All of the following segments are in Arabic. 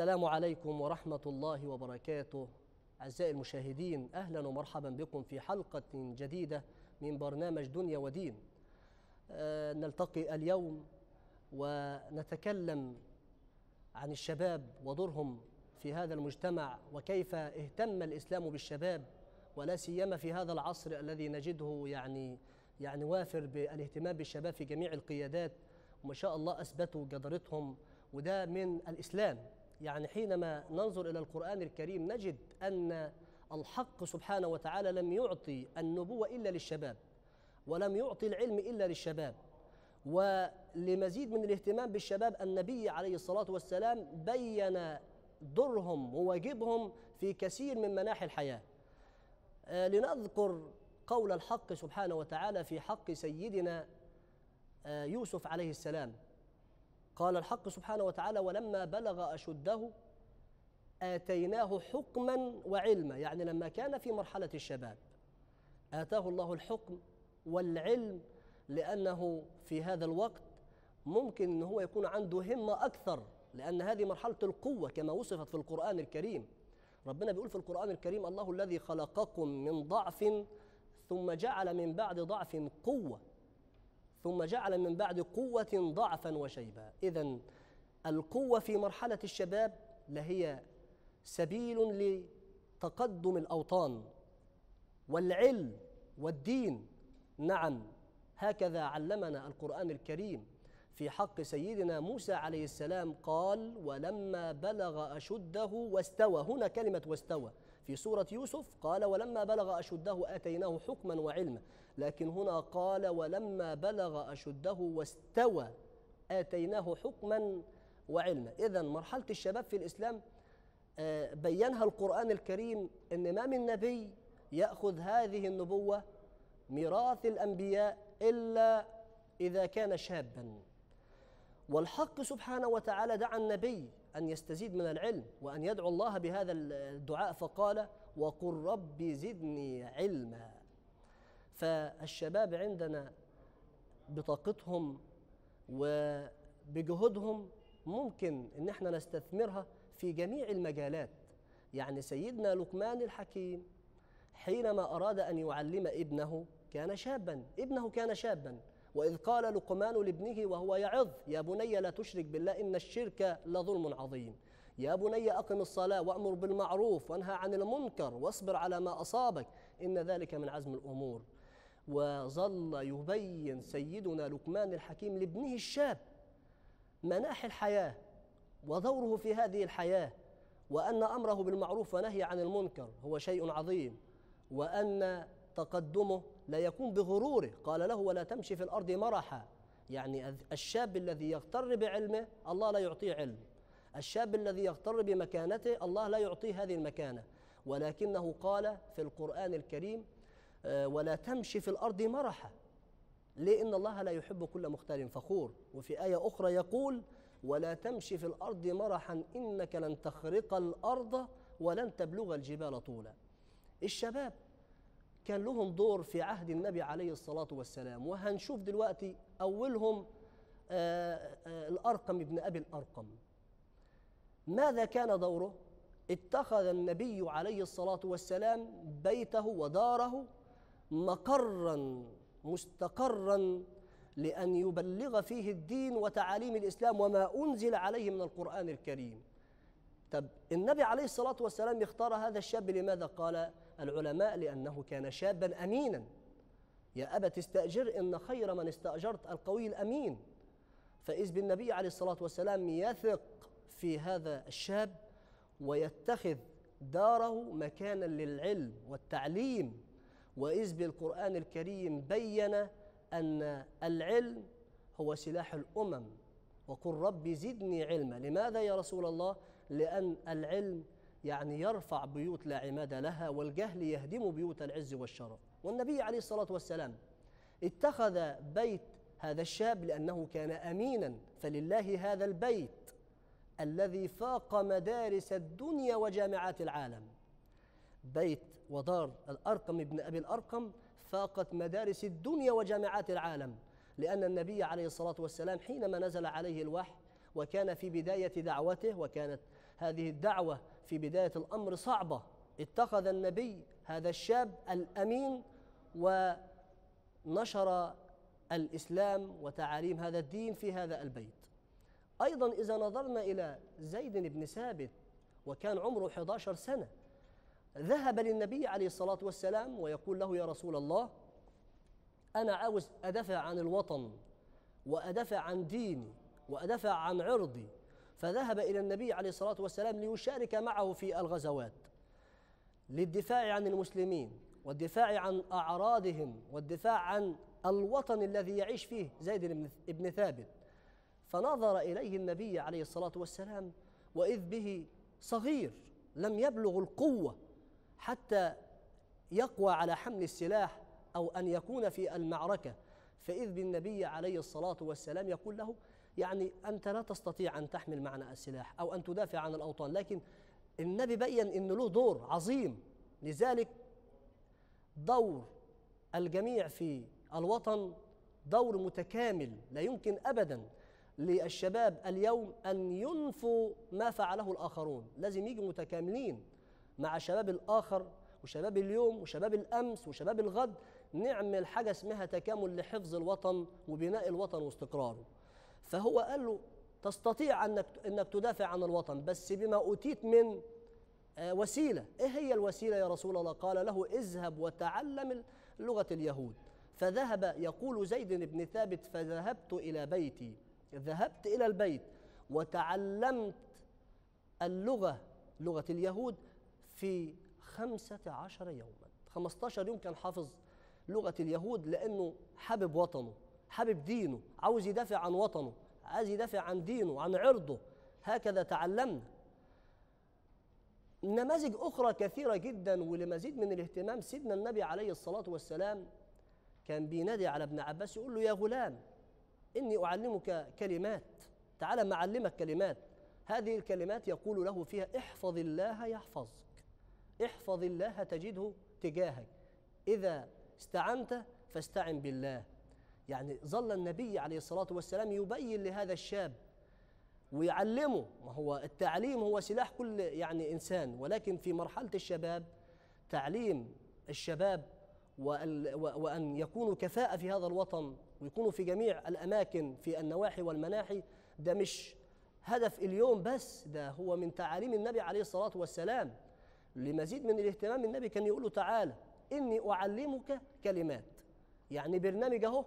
السلام عليكم ورحمة الله وبركاته. أعزائي المشاهدين، أهلا ومرحبا بكم في حلقة جديدة من برنامج دنيا ودين. نلتقي اليوم ونتكلم عن الشباب ودورهم في هذا المجتمع، وكيف اهتم الإسلام بالشباب، ولا سيما في هذا العصر الذي نجده يعني وافر بالاهتمام بالشباب في جميع القيادات، وما شاء الله أثبتوا جدارتهم، وده من الإسلام. يعني حينما ننظر إلى القرآن الكريم نجد أن الحق سبحانه وتعالى لم يعطي النبوة إلا للشباب، ولم يعطي العلم إلا للشباب. ولمزيد من الاهتمام بالشباب النبي عليه الصلاة والسلام بيّن دورهم وواجبهم في كثير من مناحي الحياة. لنذكر قول الحق سبحانه وتعالى في حق سيدنا يوسف عليه السلام. قال الحق سبحانه وتعالى: ولما بلغ أشده آتيناه حكما وعلما. يعني لما كان في مرحلة الشباب آتاه الله الحكم والعلم، لأنه في هذا الوقت ممكن أن هو يكون عنده همة أكثر، لأن هذه مرحلة القوة كما وصفت في القرآن الكريم. ربنا بيقول في القرآن الكريم: الله الذي خلقكم من ضعف ثم جعل من بعد ضعف قوة ثم جعل من بعد قوة ضعفا وشيبا. إذا القوة في مرحلة الشباب لهي سبيل لتقدم الأوطان والعلم والدين. نعم، هكذا علمنا القرآن الكريم في حق سيدنا موسى عليه السلام. قال: ولما بلغ أشده واستوى. هنا كلمة واستوى في سورة يوسف قال: ولما بلغ أشده آتيناه حكما وعلما، لكن هنا قال: ولما بلغ أشده واستوى آتيناه حكما وعلما. إذن مرحلة الشباب في الإسلام بيّنها القرآن الكريم، إن ما من نبي يأخذ هذه النبوة ميراث الأنبياء إلا إذا كان شابا. والحق سبحانه وتعالى دعا النبي أن يستزيد من العلم وأن يدعو الله بهذا الدعاء، فقال: وقل رب زدني علما. فالشباب عندنا بطاقتهم وبجهودهم ممكن أن احنا نستثمرها في جميع المجالات. يعني سيدنا لقمان الحكيم حينما أراد أن يعلم ابنه كان شابا، وإذ قال لقمان لابنه وهو يعظ: يا بني لا تشرك بالله إن الشرك لظلم عظيم، يا بني أقم الصلاة وأمر بالمعروف وانهى عن المنكر واصبر على ما أصابك إن ذلك من عزم الأمور. وظل يبين سيدنا لقمان الحكيم لابنه الشاب مناحي الحياة ودوره في هذه الحياة، وأن أمره بالمعروف ونهي عن المنكر هو شيء عظيم، وأن تقدمه لا يكون بغروره. قال له: ولا تمشي في الأرض مرحا. يعني الشاب الذي يغتر بعلمه الله لا يعطيه علم، الشاب الذي يغتر بمكانته الله لا يعطيه هذه المكانة. ولكنه قال في القرآن الكريم: ولا تمشي في الأرض مرحا، لأن الله لا يحب كل مختال فخور. وفي آية أخرى يقول: ولا تمشي في الأرض مرحا إنك لن تخرق الأرض ولن تبلغ الجبال طولا. الشباب كان لهم دور في عهد النبي عليه الصلاة والسلام، وهنشوف دلوقتي أولهم الأرقم ابن أبي الأرقم. ماذا كان دوره؟ اتخذ النبي عليه الصلاة والسلام بيته وداره مقرا مستقرا لأن يبلغ فيه الدين وتعاليم الإسلام وما أنزل عليه من القرآن الكريم. طب النبي عليه الصلاة والسلام اختار هذا الشاب لماذا؟ قال العلماء: لأنه كان شابا أمينا. يا أبت استأجر إن خير من استأجرت القوي الأمين. فإذ بالنبي عليه الصلاة والسلام يثق في هذا الشاب ويتخذ داره مكانا للعلم والتعليم. وإذ بالقرآن الكريم بين أن العلم هو سلاح الأمم. وقل رب زدني علما. لماذا يا رسول الله؟ لأن العلم يعني يرفع بيوت لا عماد لها، والجهل يهدم بيوت العز والشرف. والنبي عليه الصلاة والسلام اتخذ بيت هذا الشاب لأنه كان أمينا، فلله هذا البيت الذي فاق مدارس الدنيا وجامعات العالم. بيت ودار الأرقم ابن أبي الأرقم فاقت مدارس الدنيا وجامعات العالم، لأن النبي عليه الصلاة والسلام حينما نزل عليه الوحي وكان في بداية دعوته، وكانت هذه الدعوة في بداية الأمر صعبة. اتخذ النبي هذا الشاب الأمين ونشر الإسلام وتعاليم هذا الدين في هذا البيت. أيضا إذا نظرنا إلى زيد بن ثابت وكان عمره 11 سنة، ذهب للنبي عليه الصلاة والسلام ويقول له: يا رسول الله، أنا عاوز أدافع عن الوطن وأدافع عن ديني وأدافع عن عرضي. فذهب إلى النبي عليه الصلاة والسلام ليشارك معه في الغزوات للدفاع عن المسلمين والدفاع عن أعراضهم والدفاع عن الوطن الذي يعيش فيه زيد بن ثابت. فنظر إليه النبي عليه الصلاة والسلام وإذ به صغير لم يبلغ القوة حتى يقوى على حمل السلاح أو أن يكون في المعركة، فإذ بالنبي عليه الصلاة والسلام يقول له: يعني أنت لا تستطيع أن تحمل معنا السلاح أو أن تدافع عن الأوطان. لكن النبي بيّن أن له دور عظيم، لذلك دور الجميع في الوطن دور متكامل، لا يمكن أبداً للشباب اليوم أن ينفوا ما فعله الآخرون، لازم يجوا متكاملين مع شباب الآخر وشباب اليوم وشباب الأمس وشباب الغد، نعمل حاجة اسمها تكامل لحفظ الوطن وبناء الوطن واستقراره. فهو قال له: تستطيع أنك تدافع عن الوطن بس بما أوتيت من وسيلة. إيه هي الوسيلة يا رسول الله؟ قال له: اذهب وتعلم لغة اليهود. فذهب، يقول زيد بن ثابت: فذهبت إلى بيتي، ذهبت إلى البيت وتعلمت لغة اليهود في 15 يوما. 15 يوم كان حافظ لغة اليهود لأنه حابب وطنه، حابب دينه، عاوز يدافع عن وطنه، عاوز يدافع عن دينه، عن عرضه. هكذا تعلمنا. نماذج أخرى كثيرة جدا ولمزيد من الاهتمام. سيدنا النبي عليه الصلاة والسلام كان بينادي على ابن عباس يقول له: يا غلام، إني أعلمك كلمات، تعالى ما أعلمك كلمات. هذه الكلمات يقول له فيها: احفظ الله يحفظك، احفظ الله تجده تجاهك، إذا استعنت فاستعن بالله. يعني ظل النبي عليه الصلاة والسلام يبين لهذا الشاب ويعلمه. ما هو التعليم هو سلاح كل إنسان، ولكن في مرحلة الشباب تعليم الشباب وأن يكونوا كفاءة في هذا الوطن ويكونوا في جميع الأماكن في النواحي والمناحي، ده مش هدف اليوم بس، ده هو من تعاليم النبي عليه الصلاة والسلام. لمزيد من الاهتمام النبي كان يقول له: تعالى إني أعلمك كلمات. يعني برنامج أهو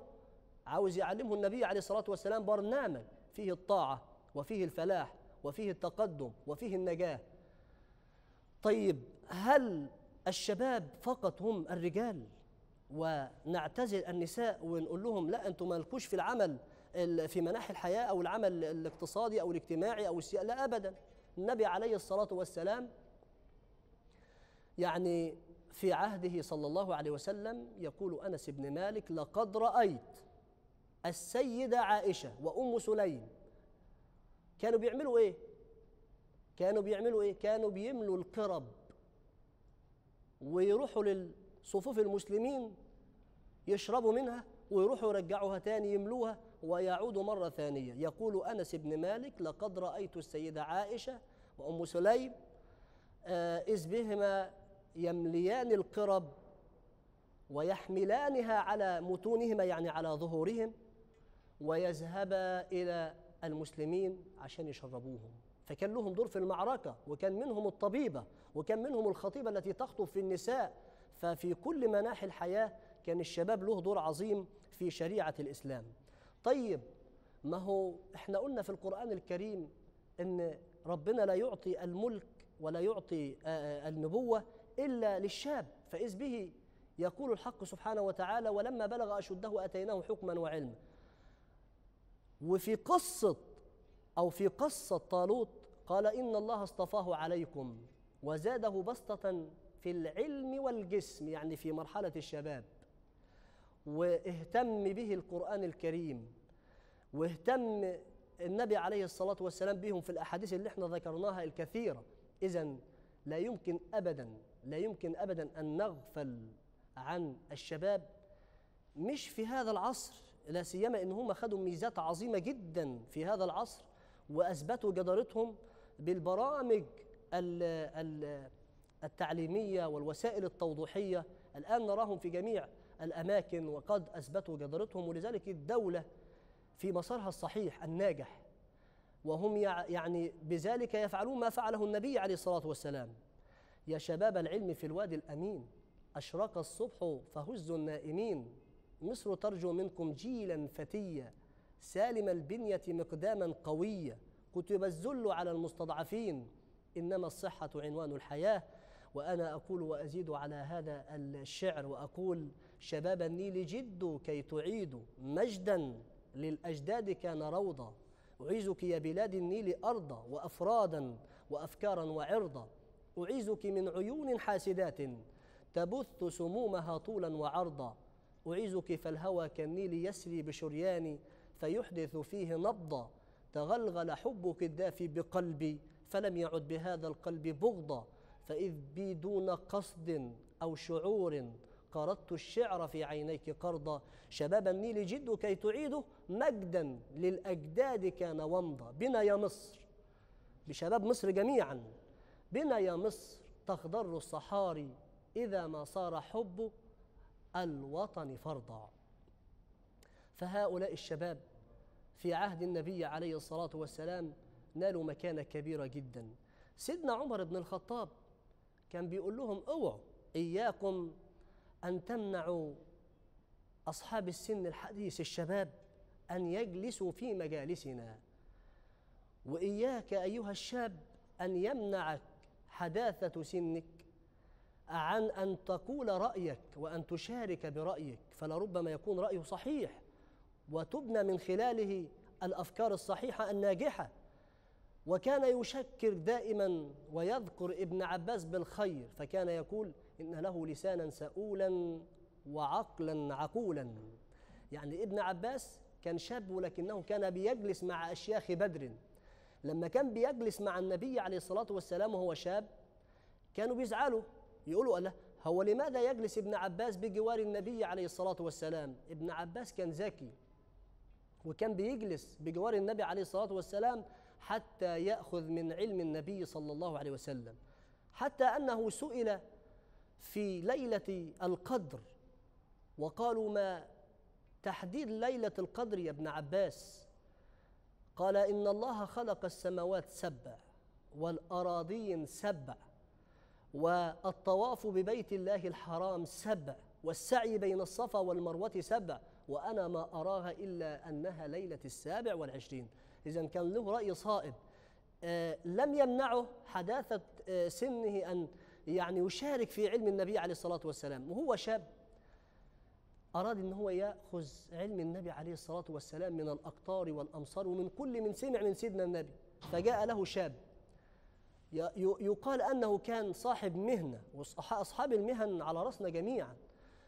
عاوز يعلمه النبي عليه الصلاة والسلام، برنامج فيه الطاعة وفيه الفلاح وفيه التقدم وفيه النجاة. طيب، هل الشباب فقط هم الرجال ونعتزل النساء ونقول لهم لا أنتم مالكوش في العمل في مناحي الحياة أو العمل الاقتصادي أو الاجتماعي أو السياسي؟ لا أبدا. النبي عليه الصلاة والسلام يعني في عهده صلى الله عليه وسلم يقول أنس بن مالك: لقد رأيت السيدة عائشة وأم سليم كانوا بيعملوا إيه؟ كانوا بيملوا القرب ويروحوا للصفوف المسلمين يشربوا منها ويروحوا يرجعوها تاني يملوها ويعودوا مرة ثانية. يقول أنس بن مالك: لقد رأيت السيدة عائشة وأم سليم إذ بهما يمليان القرب ويحملانها على متونهما، يعني على ظهورهم، ويذهبا إلى المسلمين عشان يشربوهم. فكان لهم دور في المعركة، وكان منهم الطبيبة، وكان منهم الخطيبة التي تخطب في النساء. ففي كل مناحي الحياة كان الشباب له دور عظيم في شريعة الإسلام. طيب، ما هو إحنا قلنا في القرآن الكريم إن ربنا لا يعطي الملك ولا يعطي النبوة إلا للشاب، فإذ به يقول الحق سبحانه وتعالى: ولما بلغ أشده أتيناه حكما وعلما. وفي قصة أو في قصة طالوت قال: إن الله اصطفاه عليكم وزاده بسطة في العلم والجسم، يعني في مرحلة الشباب. واهتم به القرآن الكريم، واهتم النبي عليه الصلاة والسلام بهم في الأحاديث اللي احنا ذكرناها الكثيرة. إذن لا يمكن أبدا أن نغفل عن الشباب، مش في هذا العصر، لا سيما إن هم خدوا ميزات عظيمة جدا في هذا العصر وأثبتوا جدارتهم بالبرامج التعليمية والوسائل التوضيحية الآن نراهم في جميع الأماكن وقد أثبتوا جدارتهم، ولذلك الدولة في مسارها الصحيح الناجح، وهم يعني بذلك يفعلون ما فعله النبي عليه الصلاة والسلام: يا شباب العلم في الوادي الأمين، أشرق الصبح فهزوا النائمين، مصر ترجو منكم جيلا فتيا، سالم البنية مقداما قوية، كتب الذل على المستضعفين، إنما الصحة عنوان الحياة. وأنا أقول وأزيد على هذا الشعر وأقول: شباب النيل جدوا كي تعيدوا، مجدا للأجداد كان روضا، أعيزك يا بلاد النيل أرضا وأفرادا وأفكارا وعرضا، أعيزك من عيون حاسدات تبث سمومها طولا وعرضا، أعيزك فالهوى كالنيل يسري بشرياني فيحدث فيه نبضا، تغلغل حبك الدافي بقلبي فلم يعد بهذا القلب بغضا، فإذ بي دون قصد أو شعور قردت الشعر في عينيك قرضا، شباب النيل جد كي تعيده، مجدا للأجداد كان ومضى. بنا يا مصر، بشباب مصر جميعا، بنا يا مصر تخضر الصحاري إذا ما صار حب الوطن فرضا. فهؤلاء الشباب في عهد النبي عليه الصلاة والسلام نالوا مكانة كبيرة جدا. سيدنا عمر بن الخطاب كان بيقول لهم: اوعوا إياكم أن تمنعوا أصحاب السن الحديث الشباب أن يجلسوا في مجالسنا، وإياك أيها الشاب أن يمنعك حداثة سنك عن أن تقول رأيك وأن تشارك برأيك، فلربما يكون رأيه صحيح وتبنى من خلاله الأفكار الصحيحة الناجحة. وكان يشكر دائما ويذكر ابن عباس بالخير، فكان يقول: إن له لسانا سؤولا وعقلا عقولا. يعني ابن عباس كان شاب، ولكنه كان بيجلس مع أشياخ بدر. لما كان بيجلس مع النبي عليه الصلاة والسلام وهو شاب كانوا بيزعلوا، يقولوا: الله، هو لماذا يجلس ابن عباس بجوار النبي عليه الصلاة والسلام؟ ابن عباس كان ذكي وكان بيجلس بجوار النبي عليه الصلاة والسلام حتى يأخذ من علم النبي صلى الله عليه وسلم، حتى أنه سئل في ليلة القدر وقالوا: ما تحديد ليلة القدر يا ابن عباس؟ قال: إن الله خلق السماوات سبع والأراضين سبع والطواف ببيت الله الحرام سبع والسعي بين الصفا والمروة سبع، وأنا ما أراها إلا أنها ليلة السابع والعشرين. إذن كان له رأي صائب، لم يمنعه حداثة سنه أن يعني يشارك في علم النبي عليه الصلاة والسلام. وهو شاب أراد أن هو يأخذ علم النبي عليه الصلاة والسلام من الأقطار والأمصار ومن كل من سمع من سيدنا النبي. فجاء له شاب يقال أنه كان صاحب مهنة، وأصحاب المهن على رأسنا جميعا،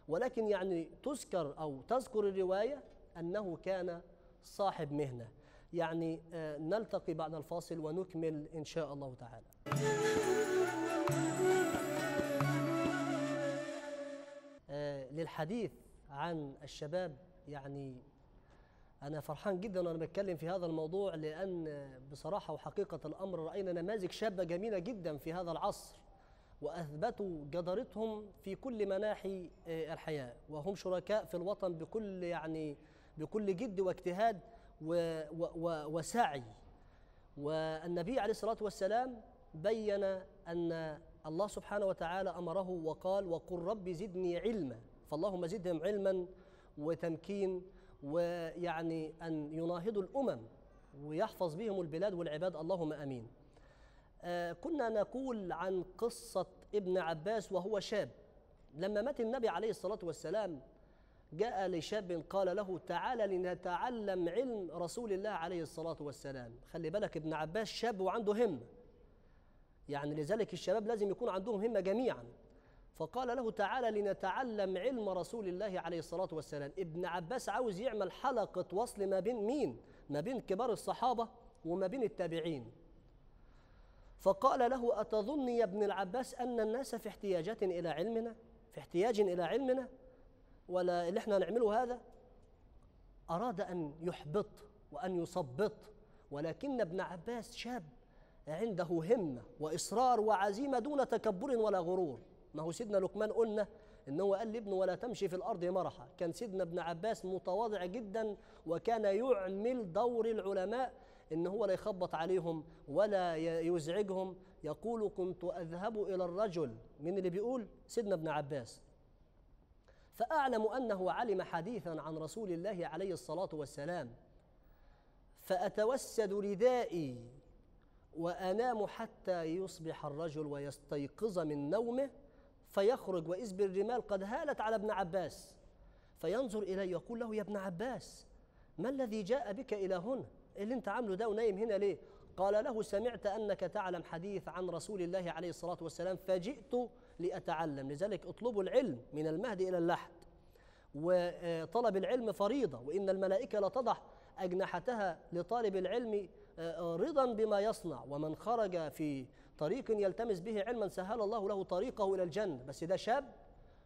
ولكن يعني تذكر أو تذكر الرواية أنه كان صاحب مهنة. يعني نلتقي بعد الفاصل ونكمل إن شاء الله تعالى. للحديث عن الشباب، يعني أنا فرحان جدا وأنا بتكلم في هذا الموضوع، لأن بصراحة وحقيقة الأمر رأينا نماذج شابة جميلة جدا في هذا العصر وأثبتوا جدارتهم في كل مناحي الحياة، وهم شركاء في الوطن بكل يعني بكل جد واجتهاد وسعي. والنبي عليه الصلاة والسلام بين أن الله سبحانه وتعالى أمره وقال: وقل رب زدني علما، فاللهم زدهم علما وتمكين، ويعني أن يناهضوا الأمم ويحفظ بهم البلاد والعباد، اللهم آمين. كنا نقول عن قصة ابن عباس وهو شاب، لما مات النبي عليه الصلاة والسلام جاء لشاب قال له: تعالى لنتعلم علم رسول الله عليه الصلاة والسلام. خلي بالك ابن عباس شاب وعنده همة، يعني لذلك الشباب لازم يكون عندهم همة جميعا. فقال له: تعالى لنتعلم علم رسول الله عليه الصلاة والسلام. ابن عباس عاوز يعمل حلقة وصل ما بين مين؟ ما بين كبار الصحابة وما بين التابعين. فقال له: أتظن يا ابن العباس أن الناس في احتياجات إلى علمنا؟ في احتياج إلى علمنا؟ ولا اللي احنا نعمله هذا؟ أراد أن يحبط وأن يصبط، ولكن ابن عباس شاب عنده همة وإصرار وعزيمة دون تكبر ولا غرور. ما هو سيدنا لقمان قلنا إن هو قال لابنه ولا تمشي في الأرض مرحا. كان سيدنا ابن عباس متواضع جدا، وكان يعمل دور العلماء إن هو لا يخبط عليهم ولا يزعجهم. يقول كنت أذهب إلى الرجل، من اللي بيقول؟ سيدنا ابن عباس، فأعلم أنه علم حديثا عن رسول الله عليه الصلاة والسلام، فأتوسد ردائي وأنام حتى يصبح الرجل ويستيقظ من نومه، فيخرج وإذ بالرمال قد هالت على ابن عباس، فينظر إليه يقول له يا ابن عباس ما الذي جاء بك إلى هنا؟ اللي انت عامله ده ونايم هنا ليه؟ قال له سمعت أنك تعلم حديث عن رسول الله عليه الصلاة والسلام فجئت لأتعلم، لذلك اطلبوا العلم من المهد إلى اللحد، وطلب العلم فريضة، وإن الملائكة لتضع أجنحتها لطالب العلم رضا بما يصنع، ومن خرج في طريق يلتمس به علما سهل الله له طريقه إلى الجنة. بس ده شاب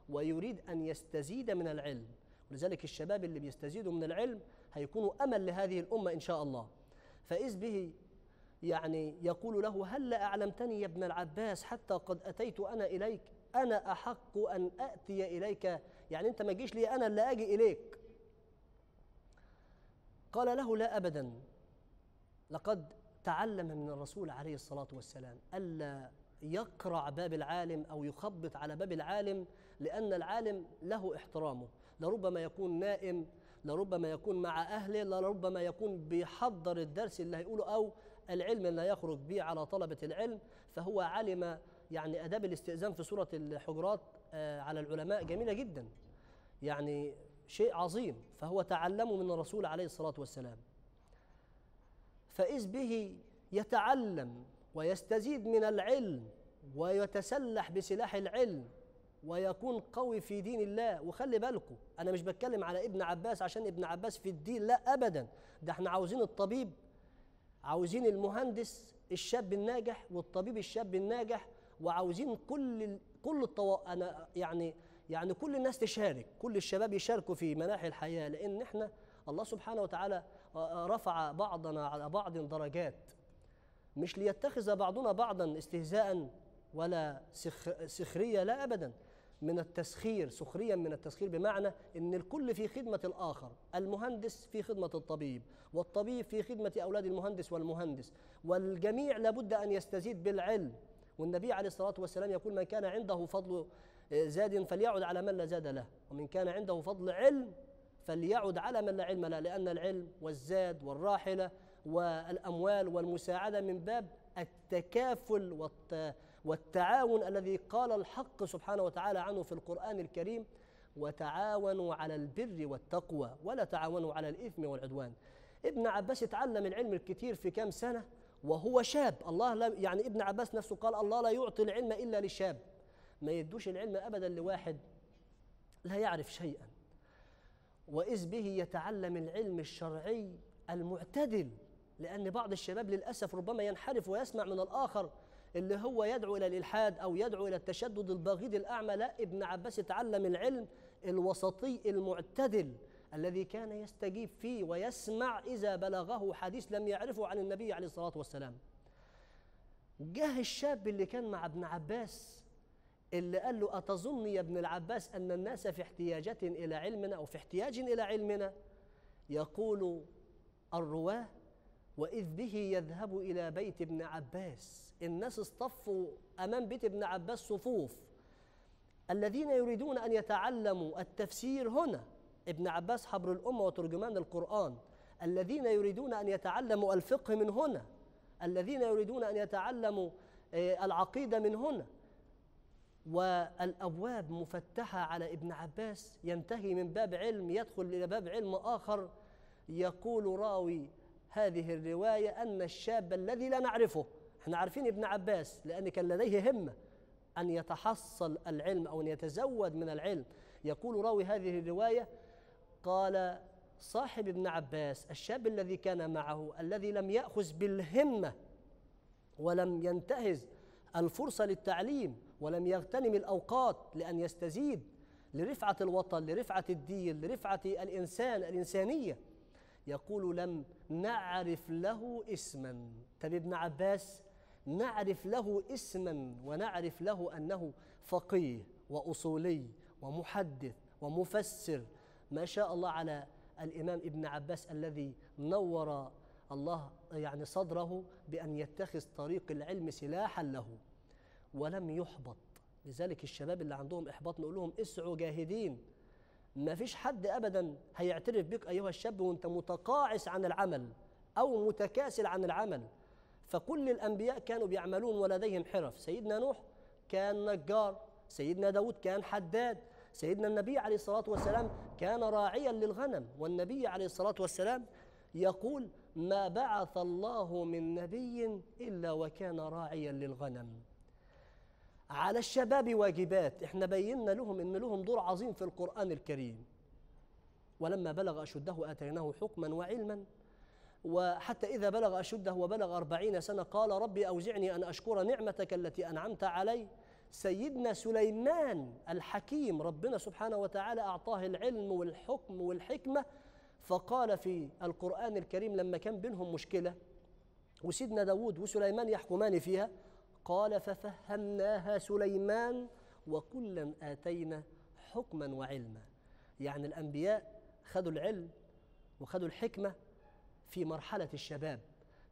ويريد أن يستزيد من العلم، ولذلك الشباب اللي بيستزيدوا من العلم هيكونوا أمل لهذه الأمة إن شاء الله. فإذ به يعني يقول له هل أعلمتني يا ابن العباس حتى قد أتيت أنا إليك، أنا أحق أن أأتي إليك، يعني أنت ما تجيش لي أنا اللي أجي إليك. قال له لا أبدا، لقد تعلم من الرسول عليه الصلاة والسلام ألا يقرع باب العالم أو يخبط على باب العالم، لأن العالم له احترامه، لربما يكون نائم، لربما يكون مع أهله، لربما يكون بيحضر الدرس اللي هيقوله أو العلم اللي يخرج به على طلبة العلم. فهو علم يعني آداب الاستئذان في سورة الحجرات على العلماء جميلة جدا، يعني شيء عظيم، فهو تعلمه من الرسول عليه الصلاة والسلام. فإذ به يتعلم ويستزيد من العلم ويتسلح بسلاح العلم ويكون قوي في دين الله. وخلي بالكم أنا مش بتكلم على ابن عباس عشان ابن عباس في الدين، لا أبدا، ده احنا عاوزين الطبيب، عاوزين المهندس الشاب الناجح والطبيب الشاب الناجح، وعاوزين كل الناس تشارك، كل الشباب يشاركوا في مناحي الحياة، لأن احنا الله سبحانه وتعالى رفع بعضنا على بعض درجات، مش ليتخذ بعضنا بعضا استهزاء ولا سخرية، لا أبدا، من التسخير، سخريا من التسخير، بمعنى أن الكل في خدمة الآخر، المهندس في خدمة الطبيب، والطبيب في خدمة أولاد المهندس والمهندس، والجميع لابد أن يستزيد بالعلم. والنبي عليه الصلاة والسلام يقول من كان عنده فضل زاد فليعد على من لا زاد له، ومن كان عنده فضل علم فليعد على من لا علم له، لأن العلم والزاد والراحلة والأموال والمساعدة من باب التكافل والتعاون الذي قال الحق سبحانه وتعالى عنه في القرآن الكريم: وتعاونوا على البر والتقوى ولا تعاونوا على الإثم والعدوان. ابن عباس اتعلم العلم الكثير في كام سنة وهو شاب. الله لا، يعني ابن عباس نفسه قال الله لا يعطي العلم إلا للشاب، ما يدوش العلم أبدا لواحد لا يعرف شيئا. وإذ به يتعلم العلم الشرعي المعتدل، لأن بعض الشباب للأسف ربما ينحرف ويسمع من الآخر اللي هو يدعو إلى الإلحاد أو يدعو إلى التشدد البغيض الأعمى. لا، ابن عباس تعلم العلم الوسطي المعتدل الذي كان يستجيب فيه ويسمع إذا بلغه حديث لم يعرفه عن النبي عليه الصلاة والسلام. جاه الشاب اللي كان مع ابن عباس اللي قال له أتظن يا ابن العباس أن الناس في احتياجات إلى علمنا أو في احتياج إلى علمنا؟ يقول الرواه: وإذ به يذهب إلى بيت ابن عباس. الناس اصطفوا أمام بيت ابن عباس صفوف، الذين يريدون أن يتعلموا التفسير. هنا ابن عباس حبر الأمة وترجمان القرآن، الذين يريدون أن يتعلموا الفقه من هنا، الذين يريدون أن يتعلموا العقيدة من هنا. والأبواب مفتحة على ابن عباس، ينتهي من باب علم يدخل إلى باب علم آخر. يقول راوي هذه الرواية أن الشاب الذي لا نعرفه، احنا عارفين ابن عباس لأن كان لديه همة أن يتحصل العلم أو أن يتزود من العلم، يقول راوي هذه الرواية قال صاحب ابن عباس الشاب الذي كان معه الذي لم يأخذ بالهمة ولم ينتهز الفرصة للتعليم ولم يغتنم الأوقات لأن يستزيد لرفعة الوطن، لرفعة الدين، لرفعة الإنسان، الإنسانية، يقول لم نعرف له اسما. طب ابن عباس نعرف له اسما ونعرف له أنه فقيه وأصولي ومحدث ومفسر، ما شاء الله على الإمام ابن عباس الذي نور الله يعني صدره بأن يتخذ طريق العلم سلاحا له ولم يحبط. لذلك الشباب اللي عندهم إحباط نقول لهم اسعوا جاهدين، ما فيش حد أبدا هيعترف بك أيها الشاب وأنت متقاعس عن العمل أو متكاسل عن العمل. فكل الأنبياء كانوا بيعملون ولديهم حرف، سيدنا نوح كان نجار، سيدنا داود كان حداد، سيدنا النبي عليه الصلاة والسلام كان راعيا للغنم، والنبي عليه الصلاة والسلام يقول ما بعث الله من نبي إلا وكان راعيا للغنم. على الشباب واجبات، احنا بينا لهم ان لهم دور عظيم في القرآن الكريم. ولما بلغ أشده آتيناه حكما وعلما، وحتى إذا بلغ أشده وبلغ 40 سنة قال ربي أوزعني أن أشكر نعمتك التي أنعمت علي. سيدنا سليمان الحكيم ربنا سبحانه وتعالى أعطاه العلم والحكم والحكمة، فقال في القرآن الكريم لما كان بينهم مشكلة وسيدنا داود وسليمان يحكمان فيها قال ففهمناها سليمان وكلا آتينا حكما وعلما. يعني الأنبياء خدوا العلم وخدوا الحكمة في مرحلة الشباب،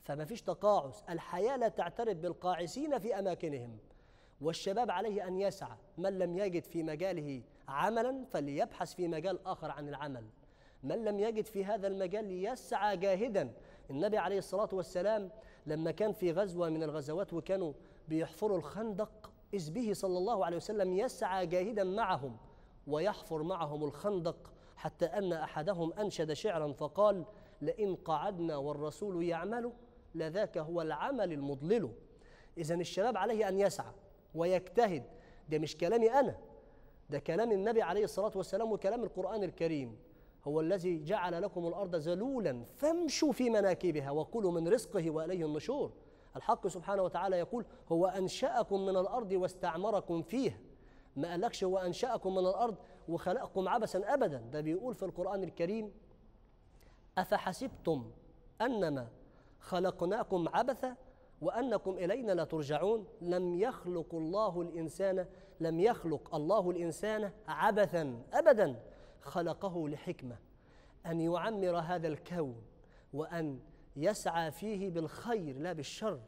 فما فيش تقاعس، الحياة لا تعترف بالقاعسين في أماكنهم. والشباب عليه أن يسعى، من لم يجد في مجاله عملا فليبحث في مجال آخر عن العمل، من لم يجد في هذا المجال ليسعى جاهدا. النبي عليه الصلاة والسلام لما كان في غزوة من الغزوات وكانوا بيحفروا الخندق إذ به صلى الله عليه وسلم يسعى جاهدا معهم ويحفر معهم الخندق، حتى أن أحدهم أنشد شعرا فقال لئن قعدنا والرسول يعمل لذاك هو العمل المضلل. إذن الشباب عليه أن يسعى ويجتهد، ده مش كلامي أنا، ده كلام النبي عليه الصلاة والسلام وكلام القرآن الكريم. هو الذي جعل لكم الأرض ذلولا فامشوا في مناكبها وكلوا من رزقه وإليه النشور. الحق سبحانه وتعالى يقول هو أنشأكم من الأرض واستعمركم فيها، ما قالكش هو أنشأكم من الأرض وخلقكم عبثا أبدا، ده بيقول في القرآن الكريم أفحسبتم أنما خلقناكم عبثا وأنكم إلينا لا ترجعون. لم يخلق الله الإنسان عبثا أبدا، خلقه لحكمة أن يعمر هذا الكون وأن يسعى فيه بالخير لا بالشر،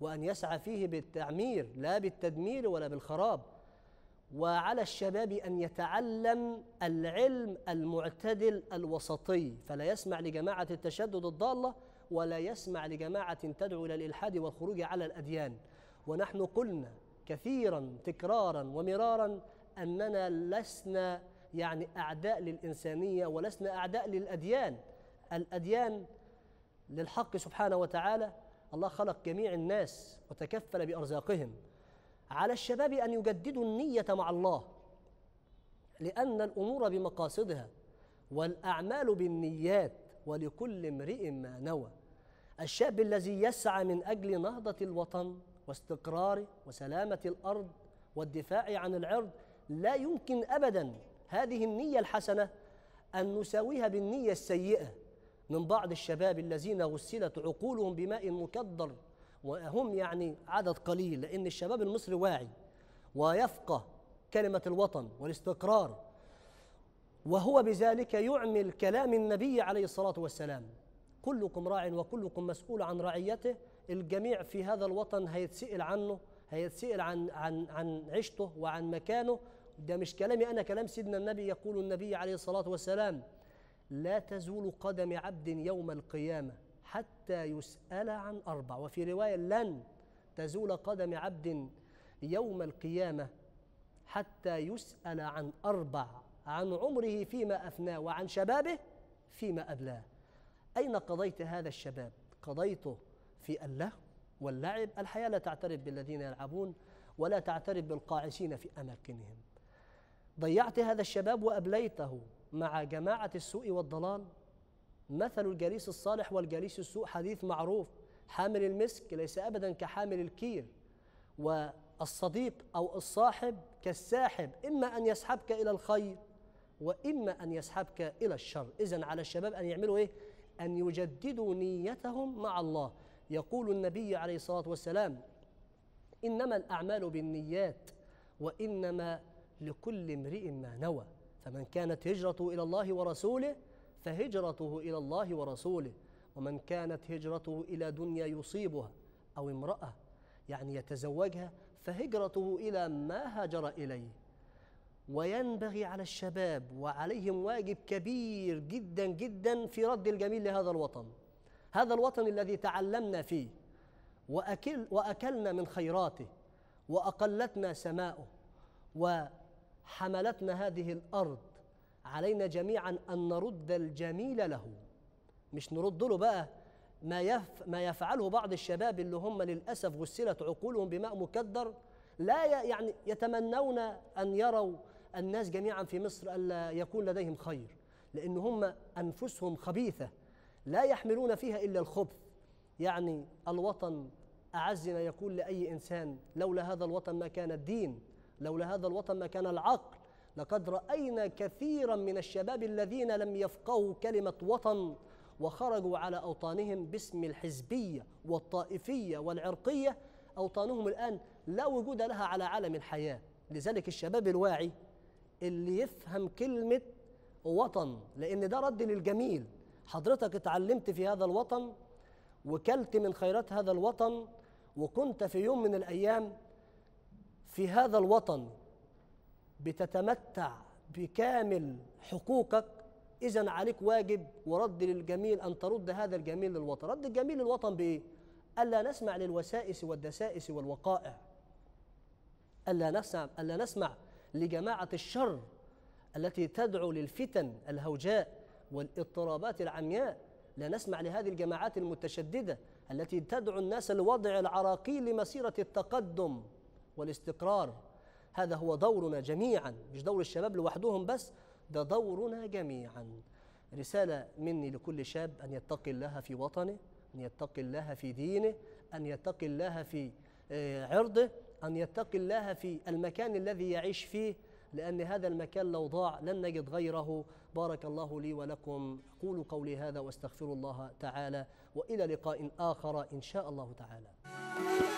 وأن يسعى فيه بالتعمير لا بالتدمير ولا بالخراب. وعلى الشباب أن يتعلم العلم المعتدل الوسطي، فلا يسمع لجماعة التشدد الضالة ولا يسمع لجماعة تدعو إلى الإلحاد والخروج على الأديان. ونحن قلنا كثيرا تكرارا ومرارا أننا لسنا يعني أعداء للإنسانية ولسنا أعداء للأديان. الأديان للحق سبحانه وتعالى، الله خلق جميع الناس وتكفل بأرزاقهم. على الشباب أن يجددوا النية مع الله، لأن الأمور بمقاصدها والأعمال بالنيات ولكل امرئ ما نوى. الشاب الذي يسعى من أجل نهضة الوطن واستقراره وسلامة الأرض والدفاع عن العرض لا يمكن أبدا هذه النية الحسنة أن نساويها بالنية السيئة من بعض الشباب الذين غسلت عقولهم بماء مكدر، وهم يعني عدد قليل، لأن الشباب المصري واعي ويفقه كلمة الوطن والاستقرار، وهو بذلك يعمل كلام النبي عليه الصلاة والسلام كلكم راع وكلكم مسؤول عن رعيته. الجميع في هذا الوطن هيتسئل عنه، هيتسئل عن عيشته وعن مكانه. ده مش كلامي أنا، كلام سيدنا النبي. يقول النبي عليه الصلاة والسلام لا تزول قدم عبد يوم القيامة حتى يسأل عن 4، وفي رواية لن تزول قدم عبد يوم القيامة حتى يسأل عن 4، عن عمره فيما أفناه وعن شبابه فيما أبلاه. أين قضيت هذا الشباب؟ قضيته في اللهو واللعب. الحياة لا تعترف بالذين يلعبون ولا تعترف بالقاعسين في أماكنهم. ضيعت هذا الشباب وأبليته مع جماعة السوء والضلال. مثل الجليس الصالح والجليس السوء حديث معروف، حامل المسك ليس أبدا كحامل الكير، والصديق أو الصاحب كالساحب، إما أن يسحبك إلى الخير وإما أن يسحبك إلى الشر. إذن على الشباب أن يعملوا إيه؟ أن يجددوا نيتهم مع الله. يقول النبي عليه الصلاة والسلام: إنما الأعمال بالنيات وإنما لكل امرئ ما نوى، فمن كانت هجرته إلى الله ورسوله فهجرته إلى الله ورسوله، ومن كانت هجرته إلى دنيا يصيبها أو امرأة يعني يتزوجها فهجرته إلى ما هاجر إليه. وينبغي على الشباب وعليهم واجب كبير جدا جدا في رد الجميل لهذا الوطن، هذا الوطن الذي تعلمنا فيه وأكلنا من خيراته وأقلتنا سماؤه وحملتنا هذه الأرض. علينا جميعا أن نرد الجميل له، مش نرد له بقى ما يفعله بعض الشباب اللي هم للأسف غسلت عقولهم بماء مكدر، لا يعني يتمنون أن يروا الناس جميعا في مصر ألا يكون لديهم خير، لأن هم أنفسهم خبيثة لا يحملون فيها إلا الخبث. يعني الوطن أعزنا يكون لأي إنسان: لولا هذا الوطن ما كان الدين، لولا هذا الوطن ما كان العقل. لقد رأينا كثيرا من الشباب الذين لم يفقهوا كلمة وطن وخرجوا على أوطانهم باسم الحزبية والطائفية والعرقية، أوطانهم الآن لا وجود لها على عالم الحياة. لذلك الشباب الواعي اللي يفهم كلمة وطن، لأن ده رد للجميل، حضرتك اتعلمت في هذا الوطن وكلت من خيرات هذا الوطن وكنت في يوم من الأيام في هذا الوطن بتتمتع بكامل حقوقك، إذن عليك واجب ورد للجميل أن ترد هذا الجميل للوطن. رد الجميل للوطن بإيه؟ ألا نسمع للوسائس والدسائس والوقائع، ألا نسمع لجماعة الشر التي تدعو للفتن الهوجاء والاضطرابات العمياء، لا نسمع لهذه الجماعات المتشددة التي تدعو الناس لوضع العراقيل لمسيرة التقدم والاستقرار. هذا هو دورنا جميعا، مش دور الشباب لوحدهم بس، ده دورنا جميعا. رسالة مني لكل شاب أن يتقي الله في وطنه، أن يتقي الله في دينه، أن يتقي الله في عرضه، أن يتقي الله في المكان الذي يعيش فيه، لأن هذا المكان لو ضاع لن نجد غيره. بارك الله لي ولكم، أقول قولي هذا وأستغفر الله تعالى، وإلى لقاء آخر إن شاء الله تعالى.